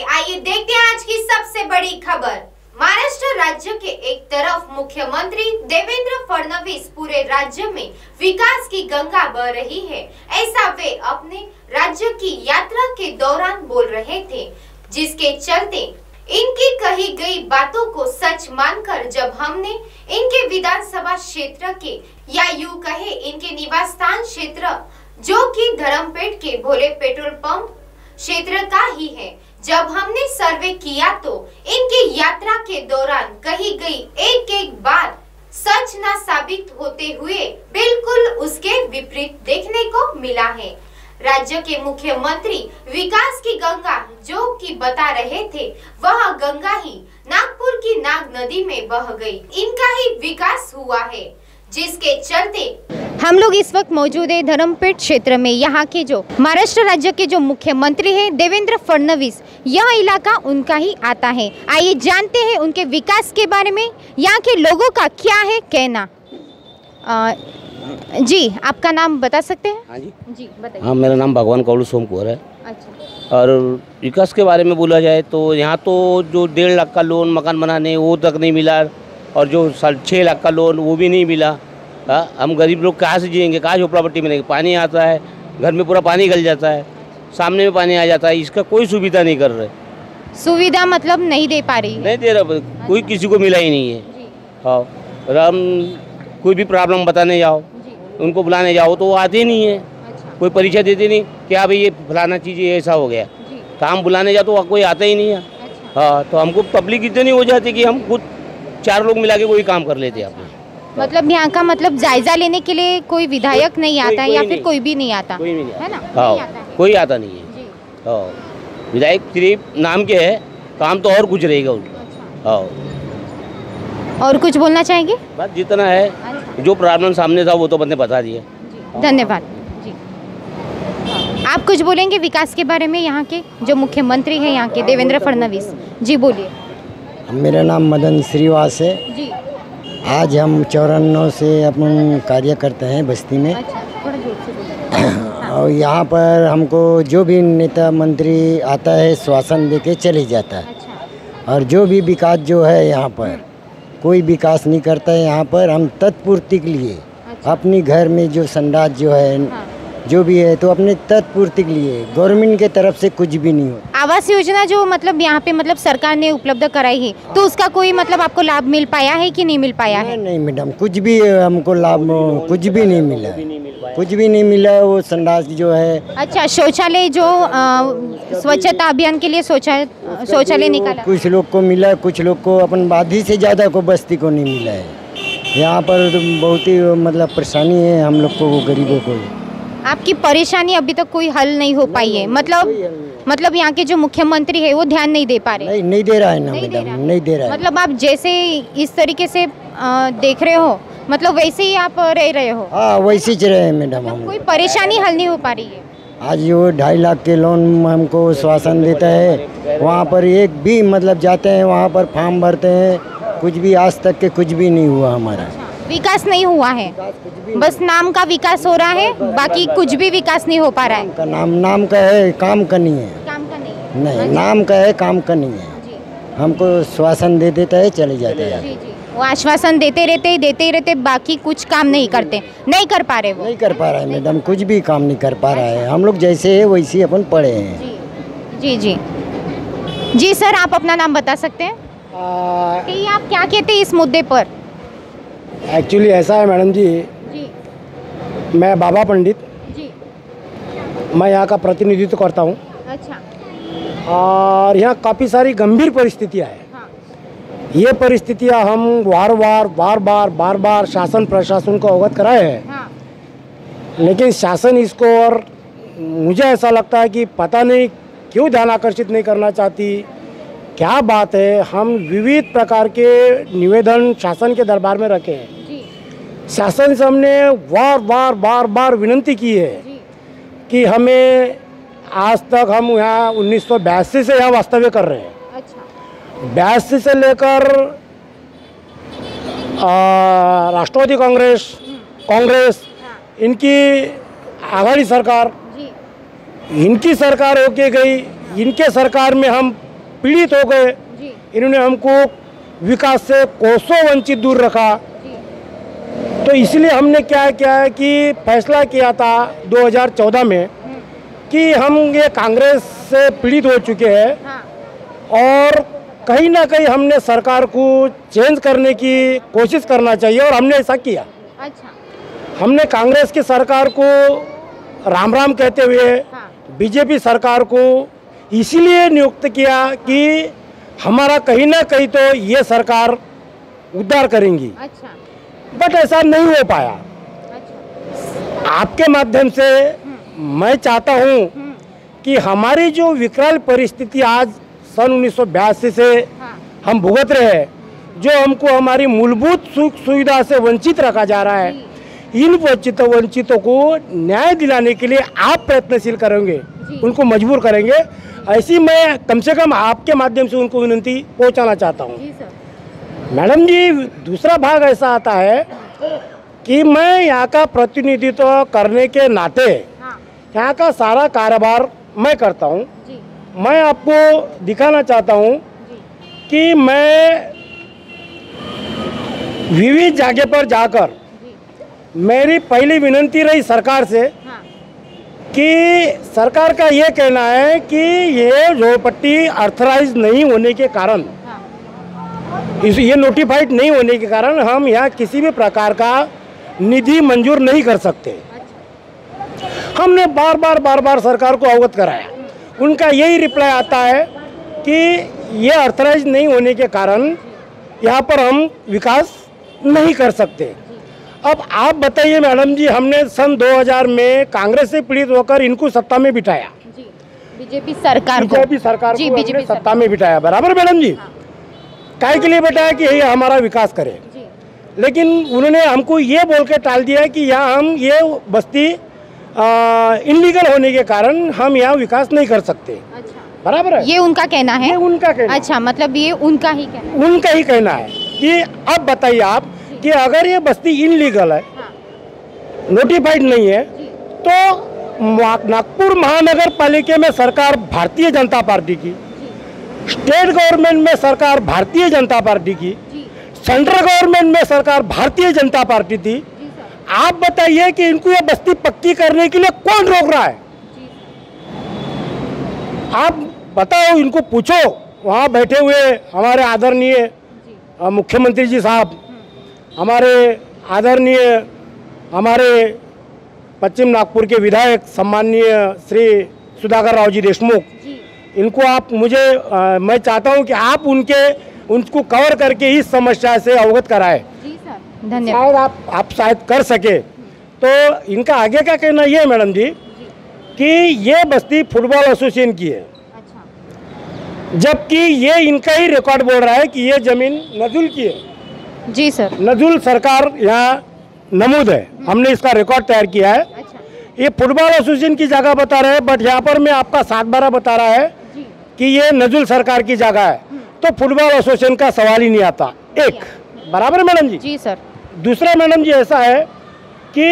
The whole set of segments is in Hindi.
करते। आइए देखते हैं आज की सबसे बड़ी खबर। महाराष्ट्र राज्य के एक तरफ मुख्यमंत्री देवेंद्र फडणवीस पूरे राज्य में विकास की गंगा बह रही है, ऐसा वे अपने राज्य की यात्रा के दौरान बोल रहे थे, जिसके चलते इनकी कही गई बातों को सच मानकर जब हमने इनके विधानसभा क्षेत्र के या यूं कहे इनके निवास स्थान क्षेत्र जो कि धर्मपेट के भोले पेट्रोल पंप क्षेत्र का ही है, जब हमने सर्वे किया तो इनकी यात्रा के दौरान कही गई एक एक बात सच न साबित होते हुए बिल्कुल उसके विपरीत देखने को मिला है। राज्य के मुख्यमंत्री विकास की गंगा जो कि बता रहे थे, वह गंगा ही नागपुर की नाग नदी में बह गई, इनका ही विकास हुआ है, जिसके चलते हम लोग इस वक्त मौजूद है धर्मपेट क्षेत्र में। यहाँ के जो महाराष्ट्र राज्य के जो मुख्यमंत्री है देवेंद्र फडणवीस, यह इलाका उनका ही आता है। आइए जानते हैं उनके विकास के बारे में, यहाँ के लोगों का क्या है कहना। जी आपका नाम बता सकते हैं? हाँ जी, जी बताइए। हाँ, मेरा नाम भगवान कौलू सोमपुर है। अच्छा। और विकास के बारे में बोला जाए तो यहाँ तो जो 1.5 लाख का लोन मकान बनाने वो तक नहीं मिला, और जो 6.5 लाख का लोन वो भी नहीं मिला। हम गरीब लोग कहाँ से जिएंगे, कहाँ झोपड़ापट्टी मिलेंगे? पानी आता है घर में, पूरा पानी गल जाता है, सामने में पानी आ जाता है, इसका कोई सुविधा नहीं कर रहे। सुविधा मतलब नहीं दे पा रही, नहीं दे रहा, कोई किसी को मिला ही नहीं है। और हम कोई भी प्रॉब्लम बताने जाओ, उनको बुलाने जाओ तो वो आते नहीं है। अच्छा। कोई परीक्षा देते नहीं क्या भाई ये फलाना चीज़ ऐसा हो गया, काम बुलाने जाओ तो कोई आता ही नहीं है। अच्छा। हाँ, तो हमको पब्लिक इतनी हो जाती कि हम खुद 4 लोग मिला के कोई काम कर लेते हैं। अच्छा। मतलब यहाँ का मतलब जायजा लेने के लिए कोई विधायक नहीं आता है, या फिर कोई भी नहीं आता है ना? कोई आता नहीं है, विधायक सिर्फ नाम के है, काम तो और कुछ रहेगा उनका। और कुछ बोलना चाहेंगे? बस जितना है, जो प्रॉब्लम सामने था वो तो मैंने बता दिया। धन्यवाद जी। आप कुछ बोलेंगे विकास के बारे में, यहाँ के जो मुख्यमंत्री हैं यहाँ के देवेंद्र फडणवीस जी, बोलिए। मेरा नाम मदन श्रीवास है जी। आज हम 54 से अपन कार्य करते हैं बस्ती में। अच्छा, और यहाँ पर हमको जो भी नेता मंत्री आता है श्वासन दे के चले जाता है, और जो भी विकास जो है यहाँ पर कोई विकास नहीं करता है। यहाँ पर हम तत्पूर्ति के लिए अपने घर में जो संडास जो है, हाँ, जो भी है तो अपने तत्पूर्ति के लिए गवर्नमेंट के तरफ से कुछ भी नहीं हो। आवास योजना जो मतलब यहाँ पे मतलब सरकार ने उपलब्ध कराई है, हाँ, तो उसका कोई मतलब आपको लाभ मिल पाया है कि नहीं मिल पाया है? नहीं मैडम, कुछ भी हमको लाभ कुछ भी नहीं मिला, कुछ भी नहीं मिला। वो संडास जो है, अच्छा, शौचालय जो स्वच्छता अभियान के लिए शौचालय निकाला, कुछ लोग को मिला, कुछ लोग को अपन आधी से ज्यादा को बस्ती को नहीं मिला है। यहाँ पर बहुत ही मतलब परेशानी है हम लोग को, गरीबों को। आपकी परेशानी अभी तक कोई हल नहीं हो पाई है? मतलब यहाँ के जो मुख्यमंत्री है वो ध्यान नहीं दे पा रहे? नहीं दे रहा है ना मैडम, नहीं दे रहा है। मतलब आप जैसे इस तरीके से देख रहे हो, मतलब वैसे ही आप रह रहे हो? हाँ, वैसे ही रहे मैडम। कोई परेशानी हल नहीं हो पा रही है? आज वो 2.5 लाख के लोन हमको शासन देता है, वहाँ पर एक भी मतलब जाते हैं, वहाँ पर फॉर्म भरते हैं, कुछ भी आज तक के कुछ भी नहीं हुआ हमारा। विकास नहीं हुआ है, बस नाम का विकास हो रहा है, बाकी कुछ भी विकास नहीं हो पा रहा है। नाम का है, काम का नहीं है। काम का नहीं है? नहीं, नाम का है, काम का नहीं है। हमको आश्वासन दे देता है, चले जाते हैं। वो आश्वासन देते रहते बाकी कुछ काम नहीं करते, नहीं कर पा रहे, नहीं कर पा रहा है मैडम, कुछ भी काम नहीं कर पा रहा है। हम लोग जैसे है वैसे अपन पढ़े हैं। जी जी जी। सर आप अपना नाम बता सकते हैं? आप क्या कहते हैं इस मुद्दे पर? एक्चुअली ऐसा है मैडम जी, मैं बाबा पंडित जी, मैं यहाँ का प्रतिनिधित्व करता हूँ। अच्छा। और यहाँ काफ़ी सारी गंभीर परिस्थितियाँ हैं। हाँ। ये परिस्थितियाँ हम बार बार शासन प्रशासन को अवगत कराए हैं। हाँ। लेकिन शासन इसको, और मुझे ऐसा लगता है कि पता नहीं क्यों ध्यान आकर्षित नहीं करना चाहती, क्या बात है। हम विविध प्रकार के निवेदन शासन के दरबार में रखे हैं, शासन से हमने बार बार विनती की है कि हमें, आज तक हम यहाँ 1982 से यहाँ वास्तव्य कर रहे हैं। अच्छा। 82 से लेकर राष्ट्रवादी कांग्रेस, इनकी आघाड़ी सरकार, इनकी सरकार होके गई, इनके सरकार में हम पीड़ित हो गए। इन्होंने हमको विकास से कोसों वंचित दूर रखा। तो इसलिए हमने क्या किया है कि फैसला किया था 2014 में कि हम ये कांग्रेस से पीड़ित हो चुके हैं। हाँ। और कहीं ना कहीं हमने सरकार को चेंज करने की कोशिश करना चाहिए और हमने ऐसा किया। अच्छा। हमने कांग्रेस की सरकार को राम राम कहते हुए हाँ। बीजेपी सरकार को इसीलिए नियुक्त किया कि हमारा कहीं ना कहीं तो ये सरकार उद्धार करेंगी। अच्छा। बट ऐसा नहीं हो पाया। अच्छा। आपके माध्यम से मैं चाहता हूं कि हमारी जो विकराल परिस्थिति आज सन 1982 से हाँ। हम भुगत रहे हैं, जो हमको हमारी मूलभूत सुख सुविधा से वंचित रखा जा रहा है, इन वंचितों को न्याय दिलाने के लिए आप प्रयत्नशील करेंगे, उनको मजबूर करेंगे। ऐसी मैं कम से कम आपके माध्यम से उनको विनती पहुंचाना चाहता हूं। मैडम जी, दूसरा भाग ऐसा आता है कि मैं यहाँ का प्रतिनिधित्व करने के नाते यहाँ का सारा कारोबार मैं करता हूँ। मैं आपको दिखाना चाहता हूँ कि मैं विविध जगह पर जाकर मेरी पहली विनती रही सरकार से हाँ। कि सरकार का ये कहना है कि ये झोपड़ी अर्थराइज नहीं होने के कारण हाँ। ये नोटिफाइड नहीं होने के कारण हम यहाँ किसी भी प्रकार का निधि मंजूर नहीं कर सकते। अच्छा। हमने बार बार सरकार को अवगत कराया, उनका यही रिप्लाई आता है कि ये अर्थराइज नहीं होने के कारण यहाँ पर हम विकास नहीं कर सकते। अब आप बताइए मैडम जी, हमने सन 2000 में कांग्रेस से पीड़ित होकर इनको सत्ता में बिठाया, बीजेपी सरकार को सत्ता में बिठाया, बराबर मैडम जी? हाँ। काय के लिए बिठाया कि ये हमारा विकास करे, लेकिन उन्होंने हमको ये बोल के टाल दिया कि यहाँ हम ये बस्ती इनलीगल होने के कारण हम यहाँ विकास नहीं कर सकते। अच्छा। बराबर है, ये उनका कहना है। अच्छा, मतलब ये उनका ही कहना है कि अब बताइए आप कि अगर ये बस्ती इनलीगल है हाँ। नोटिफाइड नहीं है तो नागपुर महानगर पालिका में सरकार भारतीय जनता पार्टी की, स्टेट गवर्नमेंट में सरकार भारतीय जनता पार्टी की, सेंट्रल गवर्नमेंट में सरकार भारतीय जनता पार्टी थी। आप बताइए कि इनको ये बस्ती पक्की करने के लिए कौन रोक रहा है? आप बताओ, इनको पूछो, वहाँ बैठे हुए हमारे आदरणीय मुख्यमंत्री जी साहब, हमारे आदरणीय हमारे पश्चिम नागपुर के विधायक सम्माननीय श्री सुधाकर रावजी देशमुख, इनको आप मैं चाहता हूँ कि आप उनको कवर करके इस समस्या से अवगत कराएं। शायद आप शायद कर सके। तो इनका आगे का कहना ये है मैडम जी कि ये बस्ती फुटबॉल एसोसिएशन की है। अच्छा। जबकि ये इनका ही रिकॉर्ड बोल रहा है कि ये जमीन नजुल की है। जी सर, नजुल सरकार यहाँ नमूद है, हमने इसका रिकॉर्ड तैयार किया है। अच्छा। ये फुटबॉल एसोसिएशन की जगह बता रहे हैं, बट यहाँ पर मैं आपका 7/12 बता रहा है कि ये नजुल सरकार की जगह है, तो फुटबॉल एसोसिएशन का सवाल ही नहीं आता। एक बराबर है मैडम जी? जी सर। दूसरा मैडम जी ऐसा है कि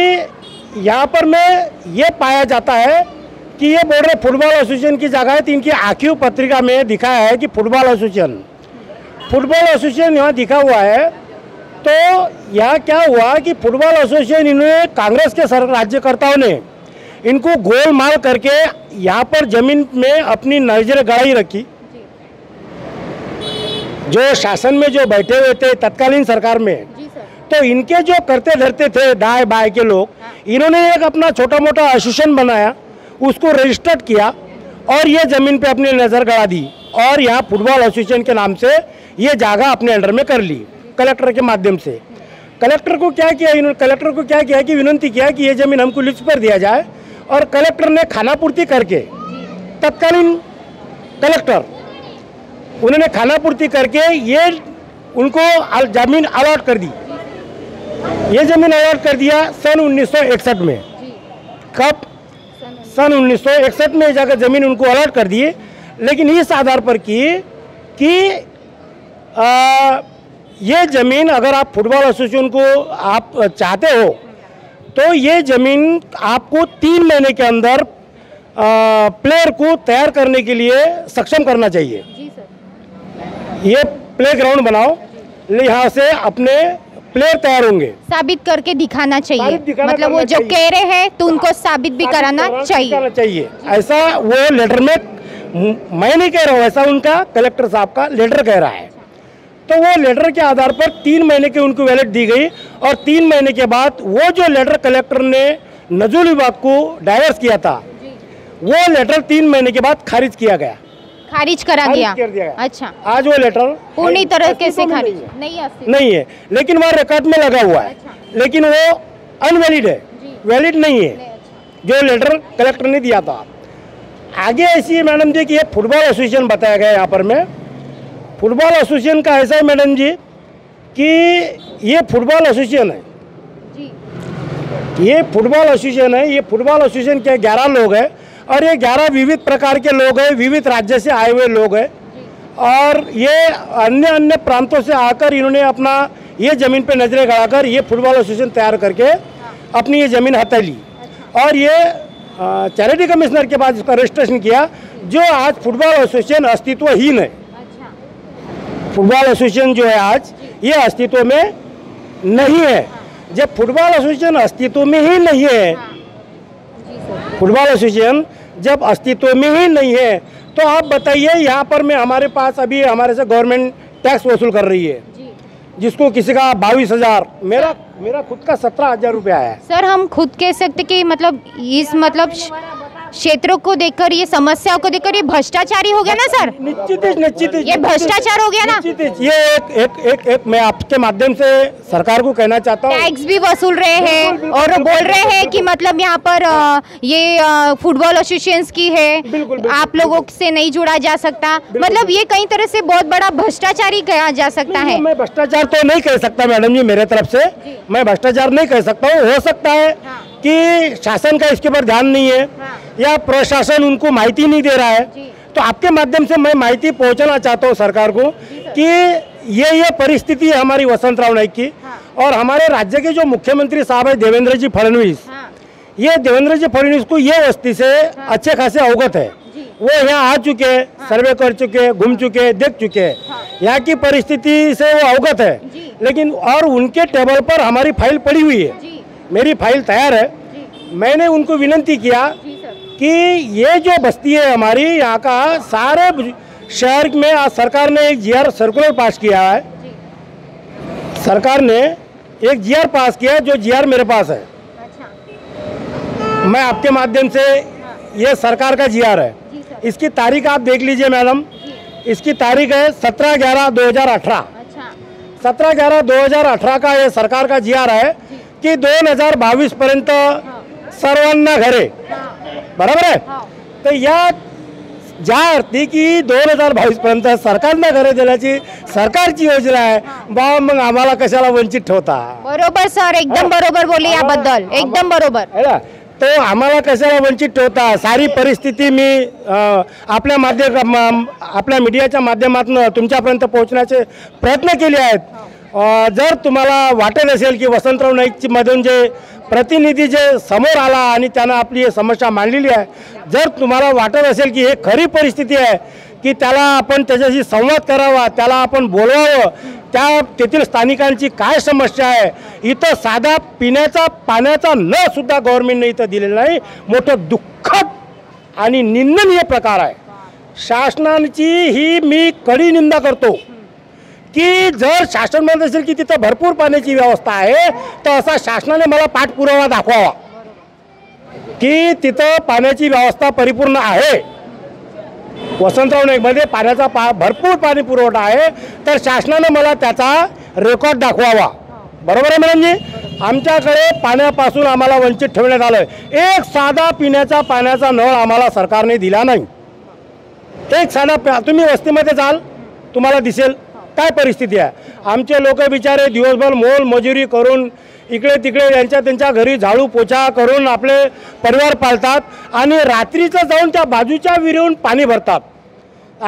यहाँ पर मैं ये पाया जाता है कि ये बोल रहे फुटबॉल एसोसिएशन की जगह है, तो इनकी आखिर पत्रिका में दिखाया है कि फुटबॉल एसोसिएशन यहाँ दिखा हुआ है। तो यहाँ क्या हुआ कि फुटबॉल एसोसिएशन इन्होंने कांग्रेस के राज्यकर्ताओं ने इनको गोलमाल करके यहाँ पर जमीन में अपनी नजर गड़ाई रखी। जो शासन में जो बैठे हुए थे तत्कालीन सरकार में, तो इनके जो करते धरते थे दाएं बाएं के लोग, इन्होंने एक अपना छोटा मोटा एसोसिएशन बनाया, उसको रजिस्टर्ड किया और ये ज़मीन पे अपनी नज़र गड़ा दी और यहाँ फुटबॉल एसोसिएशन के नाम से ये जगह अपने अंडर में कर ली कलेक्टर के माध्यम से। कलेक्टर को क्या किया कि विनती किया कि ये ज़मीन हमको लीज पर दिया जाए, और कलेक्टर ने खानापूर्ति करके, तत्कालीन कलेक्टर उन्होंने खानापूर्ति करके ये उनको ज़मीन अलॉट कर दी। ये जमीन अलॉट कर दिया सन 1961 में। कब? सन 1961 में जाकर जमीन उनको अलॉट कर दिए, लेकिन इस आधार पर कि ये ज़मीन अगर आप फुटबॉल एसोसिएशन को आप चाहते हो तो ये ज़मीन आपको 3 महीने के अंदर प्लेयर को तैयार करने के लिए सक्षम करना चाहिए। ये प्ले ग्राउंड बनाओ, यहाँ से अपने प्लेयर तैयार होंगे। साबित करके दिखाना चाहिए, मतलब वो जो कह रहे हैं तो उनको साबित भी कराना चाहिए। ऐसा वो लेटर में, मैं नहीं कह रहा हूँ, ऐसा उनका कलेक्टर साहब का लेटर कह रहा है। तो वो लेटर के आधार पर 3 महीने की उनको वैलिट दी गई और 3 महीने के बाद वो जो लेटर कलेक्टर ने नजूल विभाग को डायवर्स किया था, वो लेटर 3 महीने के बाद खारिज किया गया, खारिज करा गया। अच्छा, आज वो लेटर पूरी तरह से खारिज नहीं है, लेकिन वहाँ रिकॉर्ड में लगा हुआ है। अच्छा। लेकिन वो अनवैलिड है, वैलिड नहीं है। अच्छा। जो लेटर कलेक्टर ने दिया था। आगे ऐसी है मैडम जी कि ये फुटबॉल एसोसिएशन बताया गया यहाँ पर में, फुटबॉल एसोसिएशन का ऐसा है मैडम जी कि ये फुटबॉल एसोसिएशन है, ये फुटबॉल एसोसिएशन है, ये फुटबॉल एसोसिएशन के 11 लोग हैं और ये 11 विविध प्रकार के लोग हैं, विविध राज्य से आए हुए लोग हैं और ये अन्य अन्य प्रांतों से आकर इन्होंने अपना ये ज़मीन पे नजरें गड़ाकर ये फुटबॉल एसोसिएशन तैयार करके अपनी ये ज़मीन हथा ली और ये चैरिटी कमिश्नर के पास इसका रजिस्ट्रेशन किया, जो आज फुटबॉल एसोसिएशन अस्तित्वहीन है। फुटबॉल एसोसिएशन जो है आज ये अस्तित्व में नहीं है। जब फुटबॉल एसोसिएशन अस्तित्व में ही नहीं है, फुटबॉल एसोसिएशन जब अस्तित्व में ही नहीं है तो आप बताइए, यहाँ पर में हमारे पास अभी हमारे से गवर्नमेंट टैक्स वसूल कर रही है, जिसको किसी का 22,000, मेरा खुद का 17,000 रुपया है। सर, हम खुद कह सकते कि मतलब इस मतलब क्षेत्रों को देखकर, ये समस्याओं को देखकर ये भ्रष्टाचारी हो गया ना सर? निश्चित ये भ्रष्टाचार हो गया ना। ये एक मैं आपके माध्यम से सरकार को कहना चाहता हूँ, टैक्स भी वसूल रहे हैं और बोल रहे हैं कि मतलब यहाँ पर ये फुटबॉल एसोसिएशन की है, आप लोगों से नहीं जुड़ा जा सकता, मतलब ये कई तरह से बहुत बड़ा भ्रष्टाचारी कहा जा सकता है। मैं भ्रष्टाचार तो नहीं कह सकता मैडम जी, मेरे तरफ से मैं भ्रष्टाचार नहीं कह सकता हूँ। हो सकता है कि शासन का इसके ऊपर ध्यान नहीं है या प्रशासन उनको माहिती नहीं दे रहा है, तो आपके माध्यम से मैं माहिती पहुंचाना चाहता हूं सरकार को कि ये परिस्थिति है हमारी वसंतराव नाइक की। और हमारे राज्य के जो मुख्यमंत्री साहब है देवेंद्र जी फडणवीस, ये देवेंद्र जी फडणवीस को ये वस्ती से अच्छे खासे अवगत है, वो यहाँ आ चुके हैं, सर्वे कर चुके हैं, घूम चुके हैं, देख चुके हैं, यहाँ की परिस्थिति से वो अवगत है। लेकिन और उनके टेबल पर हमारी फाइल पड़ी हुई है, मेरी फाइल तैयार है। मैंने उनको विनती किया कि ये जो बस्ती है हमारी, यहाँ का सारे शहर में आज सरकार ने एक GR सर्कुलर पास किया है, सरकार ने एक GR पास किया है, जो GR मेरे पास है। अच्छा। मैं आपके माध्यम से, ये सरकार का GR है, इसकी तारीख आप देख लीजिए मैडम, इसकी तारीख है 17/11/2018। 17/11/2018 का ये सरकार का GR है कि 2022 पर्यंत सर्वांना घरे, बरोबर आहे? तर या ज्या अर्थी की 2022 पर्यंत सरकारना घरे देण्याची सरकारची योजना आहे बा, मग आम्हाला कशाला वंचित ठेवता? बरोबर सर, एकदम बरोबर बोलले याबद्दल, एकदम बरोबर है ना? तो आम्हाला कशाला वंचित ठेवता? सारी परिस्थिती मी आपल्या मीडियाच्या माध्यमातून तुमच्यापर्यंत पोहोचण्याचे प्रयत्न केले आहेत। जर तुम्हाला वाटत असेल की वसंतराव नाईकमधून जे प्रतिनिधी जे समोर आला आणि त्यांना आपली ही समस्या मांडलेली आहे, जर तुम्हाला वाटत असेल की हे खरी परिस्थिती आहे की त्याला आपण त्याच्याशी संवाद करावा, त्याला आपण बोलवावं, त्या तेथील स्थानिकांची काय समस्या आहे, इथं साधा पिण्याचा पाण्याचा नळसुद्धा गव्हर्नमेंटने इथं दिलेला नाही, मोठं दुःखद आणि निंदनीय प्रकार आहे। शासनाची ही मी कडी निंदा करतो की जर शासन म्हणत असेल की तिथं भरपूर पाण्याची व्यवस्था आहे, तर असा शासनाने मला पाठपुरावा दाखवावा की तिथं पाण्याची व्यवस्था परिपूर्ण आहे, वसंतराव नाईकमध्ये पाण्याचा भरपूर पाणी पुरवठा आहे, तर शासनाने मला त्याचा रेकॉर्ड दाखवावा, बरोबर आहे मॅडम जी? आमच्याकडे पाण्यापासून आम्हाला वंचित ठेवण्यात आलं आहे। एक साधा पिण्याचा पाण्याचा नळ आम्हाला सरकारने दिला नाही, एक साधा, तुम्ही वस्तीमध्ये जाल तुम्हाला दिसेल काय परिस्थिती आहे। आमचे लोक बिचारे दिवसभर मोल मजुरी करून इकडे तिकडे यांच्या त्यांच्या घरी झाडू पोछा करून आपले परिवार पालतात आणि रात्रीचं जाऊन त्या बाजूच्या विहिरीहून पाणी भरतात।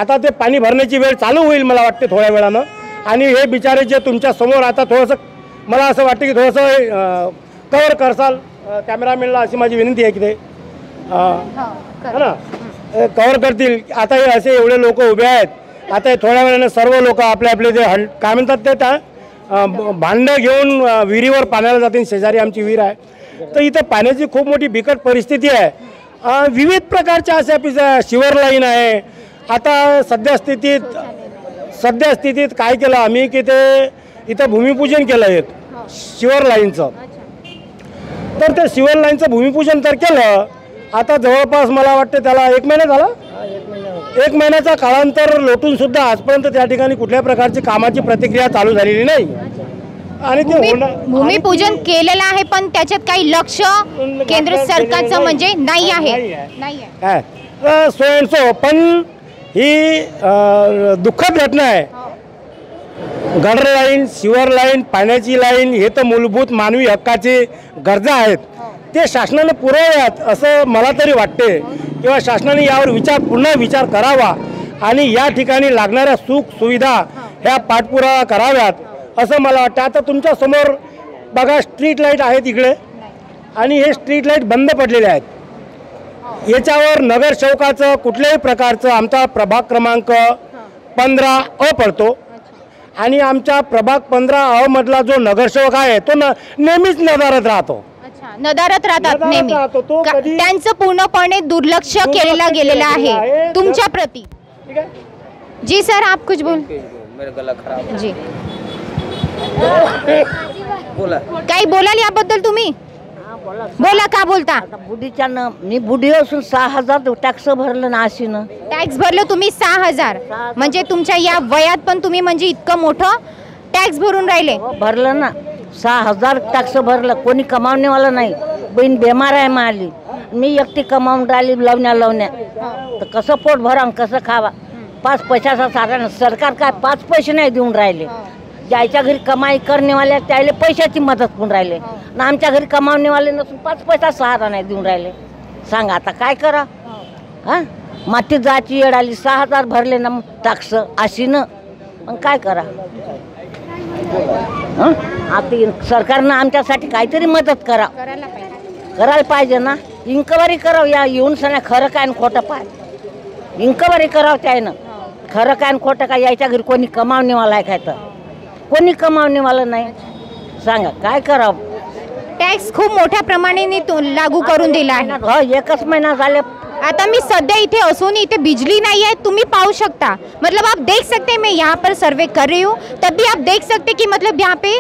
आता ते पाणी भरण्याची वेळ चालू होईल मला वाटते थोड्या वेळानं, आणि हे बिचारे जे तुमच्या समोर आता थोडंसं मला असं वाटतं की थोडंसं कव्हर करसाल कॅमेरामॅनला, अशी माझी विनंती आहे की ते है ना, कव्हर करतील। आता हे असे एवढे लोक उभे आहेत आता हे थोड्या वेळाने सर्व लोक आपले आपले जे काय म्हणतात ते भांडे घेऊन विहिरीवर पाण्याला जातील। शेजारी आमची विहीर आहे, तर इथे पाण्याची खूप मोठी बिकट परिस्थिती आहे। विविध प्रकारच्या अशा शिवर लाईन आहे। आता सध्या स्थितीत काय केलं आम्ही की ते इथे भूमिपूजन केलं आहे शिवर लाईनचं। तर ते शिवर लाईनचं भूमिपूजन तर केलं, आता जवळपास मला वाटतं त्याला एक महिना झाला, एक महिन्याचा काळांतर लोटून सुद्धा आजपर्यंत त्या ठिकाणी कुठल्या प्रकारची कामाची प्रतिक्रिया चालू झालेली नाही। आणि ते भूमिपूजन केलेलं आहे पण त्याच्यात काही लक्ष केंद्र सरकारचं म्हणजे नाही आहे, नाही आहे सोयंसो। पण ही दुःखद घटना आहे। गटर लाईन, शिवर लाईन, पाण्याची लाईन हे तर मूलभूत मानवी हक्काची गरजा आहेत, ते शासनाने पुरवाव्यात असं मला तरी वाटते, किंवा शासनाने यावर पुन्हा विचार करावा आणि या ठिकाणी लागणाऱ्या सुख सुविधा ह्या पाठपुरावा कराव्यात असं मला वाटतं। आता तुमच्या समोर बघा स्ट्रीट लाईट आहेत इकडे, आणि हे स्ट्रीट लाईट बंद पडलेले आहेत। याच्यावर नगरसेवकाचं कुठल्याही प्रकारचं, आमचा प्रभाग क्रमांक 15 अ पडतो आणि आमच्या प्रभाग 15 अ मधला जो नगरसेवक आहे तो नेहमीच नदारत राहतो, नदारत राहतात नेहमी, त्यांचं पूर्णपणे दुर्लक्ष केलेला गेलेला आहे तुमच्या प्रति। जी सर आप कुछ बोल, मेरा गला खराब जी, बोला काही बोलाल याबद्दल तुम्ही बोला, का बोलता? बुढीच्या ना मी बुढी असून 6000 टॅक्स भरलं ना, अशीनं टॅक्स भरलं तुम्ही 6000, म्हणजे तुमच्या या वयात पण तुम्ही म्हणजे इतकं मोठं टॅक्स भरून राहिले? भरलं ना 6000 टॅक्स भरलं, कोणी कमावणेवाला नाही। बहीण बेमार आहे माली, मी एकटी कमावून राहिली लवण्या, तर कसं पोट भरा कसं खावा? 5 पैशाचा साधारण सरकार काय 5 पैसे नाही देऊन राहिले। ज्याच्या घरी कमाई करणेवाल्या त्याला पैशाची मदत करून राहिले ना, आमच्या घरी कमावणेवाले नसून 5 पैसा सहारा नाही देऊन राहिले। सांगा आता काय करा? हां माती जायची येड आली, 6000 भरले ना टॅक्स अशीनं, मग काय करा? आता सरकारनं आमच्यासाठी काहीतरी मदत करा, करायला पाहिजे ना। इन्क्वायरी करावं, या येऊन सगळ्या खरं काय आणि खोटं पाय इन्क्वायरी करावं त्यानं, खरं काय आणि खोटं काय? यायच्या घरी कोणी कमावणेवाला आहे काय? तर कोणी कमावणेवाला नाही, सांगा काय करावं? टॅक्स खूप मोठ्या प्रमाणाने लागू करून दिला आहे, हो 1 महिना झाले। आता मैं सद्या इतने असून इतने बिजली नहीं है, तुम ही पाऊ सकता, मतलब आप देख सकते हैं, मैं यहाँ पर सर्वे कर रही हूँ तब भी आप देख सकते कि मतलब यहाँ पे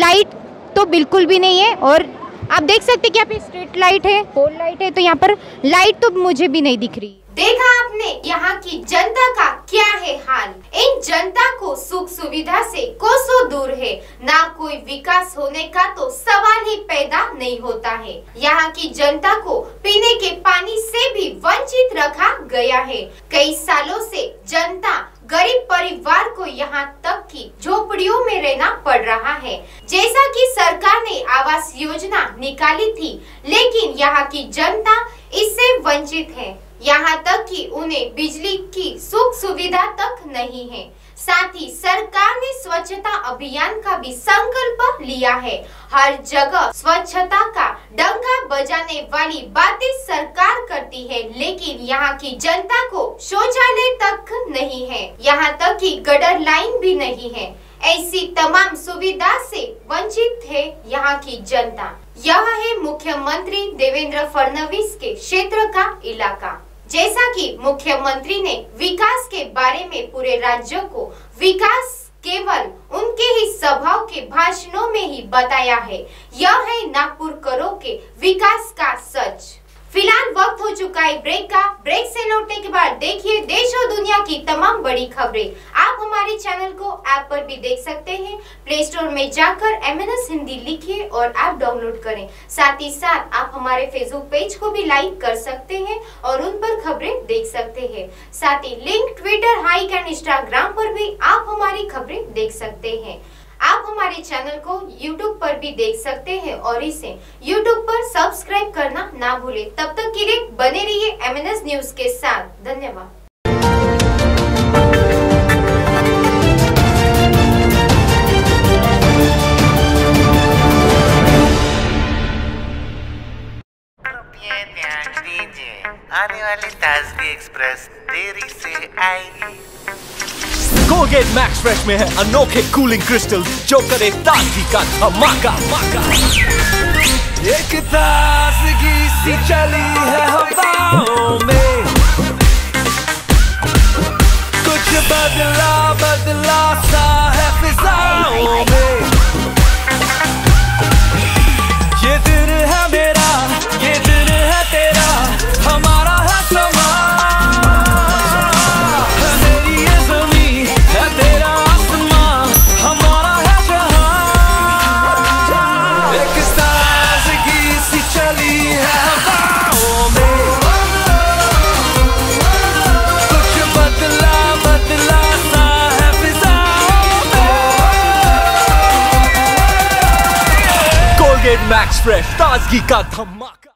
लाइट तो बिल्कुल भी नहीं है, और आप देख सकते कि यहाँ पे स्ट्रीट लाइट है, पोल लाइट है, तो यहाँ पर लाइट तो मुझे भी नहीं दिख रही। देखा आपने यहाँ की जनता का क्या है हाल, इन जनता को सुख सुविधा से कोसों दूर है, ना कोई विकास होने का तो सवाल ही पैदा नहीं होता है। यहाँ की जनता को पीने के पानी से भी वंचित रखा गया है। कई सालों से जनता गरीब परिवार को यहाँ तक कि झोपड़ियों में रहना पड़ रहा है। जैसा कि सरकार ने आवास योजना निकाली थी, लेकिन यहाँ की जनता इससे वंचित है, यहाँ तक कि उन्हें बिजली की सुख सुविधा तक नहीं है। साथ ही सरकार ने स्वच्छता अभियान का भी संकल्प लिया है। हर जगह स्वच्छता का डंका बजाने वाली बातें सरकार करती है, लेकिन यहाँ की जनता को शौचालय तक नहीं है, यहाँ तक कि गटर लाइन भी नहीं है। ऐसी तमाम सुविधा से वंचित है यहाँ की जनता। यह है मुख्यमंत्री देवेंद्र फडणवीस के क्षेत्र का इलाका। जैसा कि मुख्यमंत्री ने विकास के बारे में पूरे राज्य को विकास केवल उनके ही सभाओं के भाषणों में ही बताया है, यह है नागपुर करो के विकास का सच। फिलहाल वक्त हो चुका है ब्रेक का। ब्रेक से लौटने के बाद देखिए देश और दुनिया की तमाम बड़ी खबरें। आप हमारे चैनल को ऐप पर भी देख सकते हैं, प्ले स्टोर में जाकर MNS हिंदी लिखिए और ऐप डाउनलोड करें। साथ ही साथ आप हमारे फेसबुक पेज को भी लाइक कर सकते हैं और उन पर खबरें देख सकते हैं। साथ ही link, Twitter, Hike and Instagram पर भी आप हमारी खबरें देख सकते हैं। आप हमारे चैनल को YouTube पर भी देख सकते हैं और इसे YouTube पर सब्सक्राइब करना ना भूलें। तब तक के लिए बने रहिए MNS न्यूज़ के साथ। धन्यवाद। आने वाली ताजगी एक्सप्रेस देरी से आएगी। कोलगेट मैक्स फ्रेश में है अनोखे कूलिंग क्रिस्टल जो करे ताजगी का धमाका। एक ताजगी सी चली है हवाओं में, कुछ बदला बदला सा है फिजाओं में। ये दिन है मेरा, ये दिन है तेरा, हमारा है समा। मैक्स फ्रेश ताजगी का धमाका।